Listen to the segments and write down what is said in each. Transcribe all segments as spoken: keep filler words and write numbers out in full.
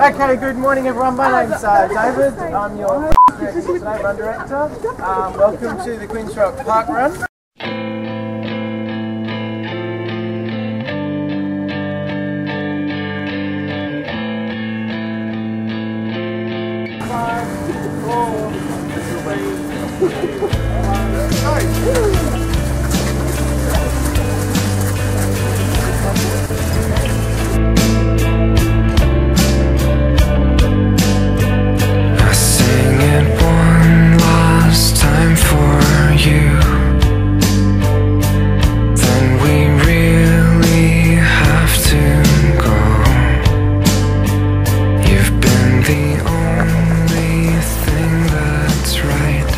Okay, good morning everyone. My name's uh, David. I'm your director today, run director. Um, welcome to the Quinns Rocks Park Run. Only thing that's right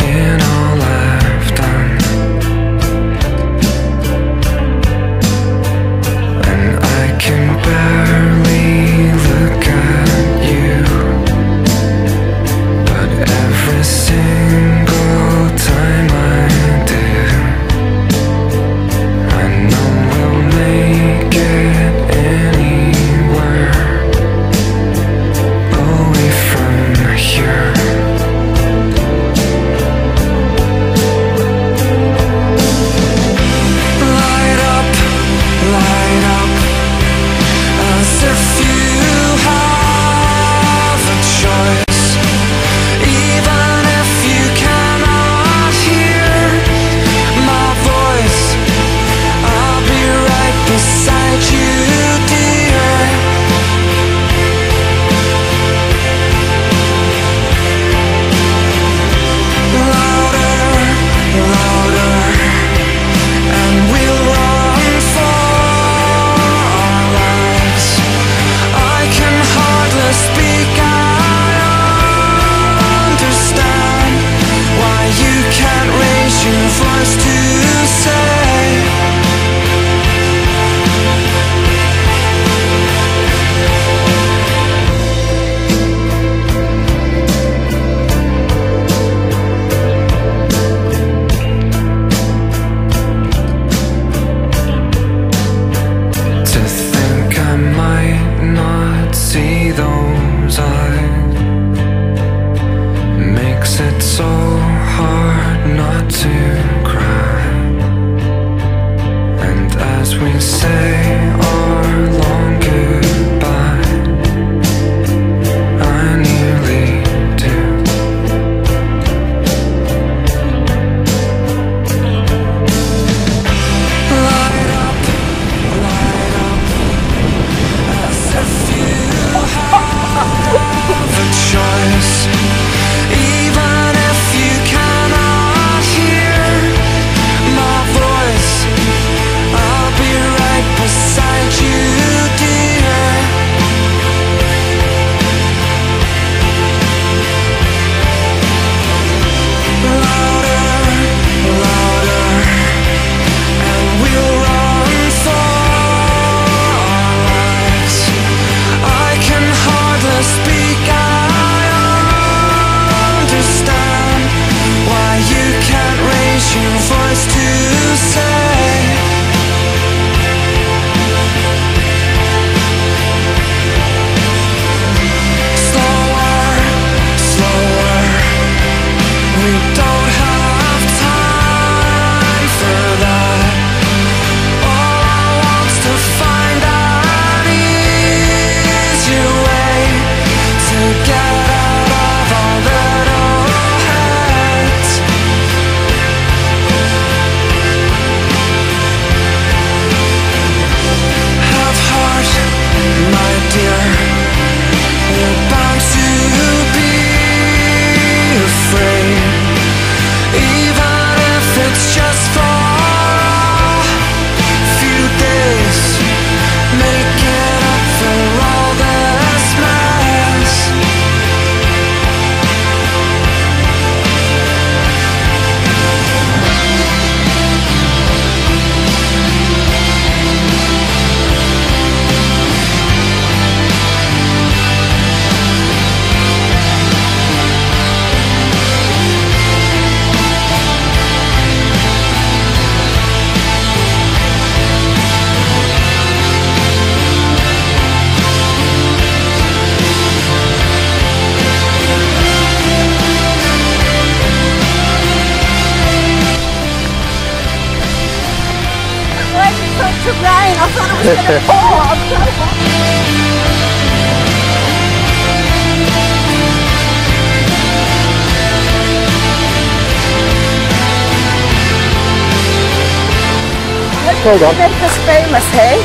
in all I gonna fall. I'm gonna fall. Hold on. This is famous, hey?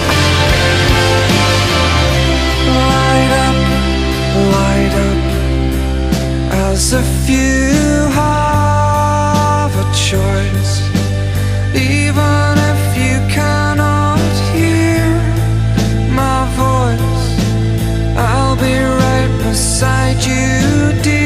Light up, light up, as if you have a choice, even if you cannot hear my voice, I'll be right beside you, dear.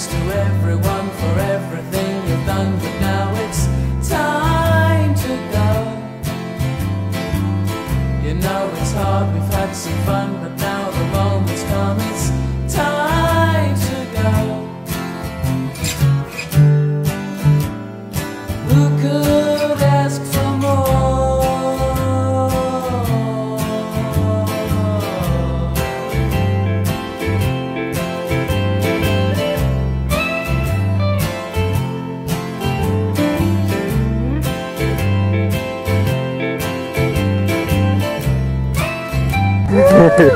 thanks to everyone for everything you've done, but now it's time to go. You know it's hard, we've had some fun, but now the moment's come, it's time to go. Who could ask for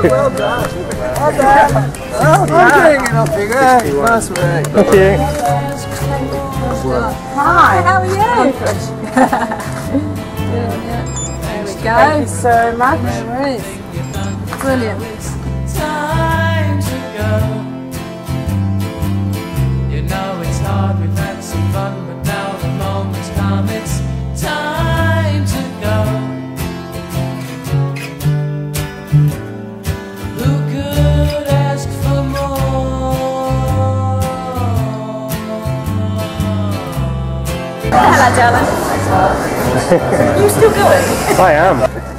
well done. Well done. Oh, I'm doing it off you guys. Nice work. Thank you. Hi. How are you? There we go. Thank you so much. No worries. Brilliant. Time to go. You know it's hard. We've had some fun, but now the moment's come. It's time to go. Hello, darling. You still going? I am.